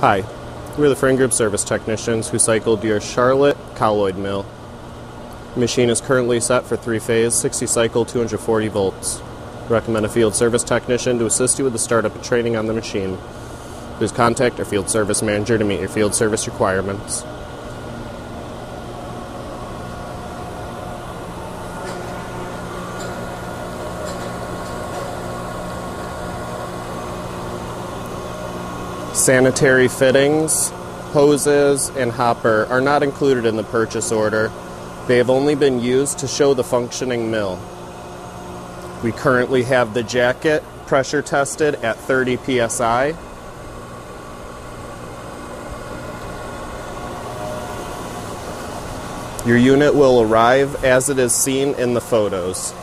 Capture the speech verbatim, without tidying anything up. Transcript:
Hi, we're the Frain Group service technicians who cycled your Charlotte Colloid mill. The machine is currently set for three phase, sixty cycle, two hundred forty volts. Recommend a field service technician to assist you with the startup and training on the machine. Please contact our field service manager to meet your field service requirements. Sanitary fittings, hoses, and hopper are not included in the purchase order. They have only been used to show the functioning mill. We currently have the jacket pressure tested at thirty P S I. Your unit will arrive as it is seen in the photos.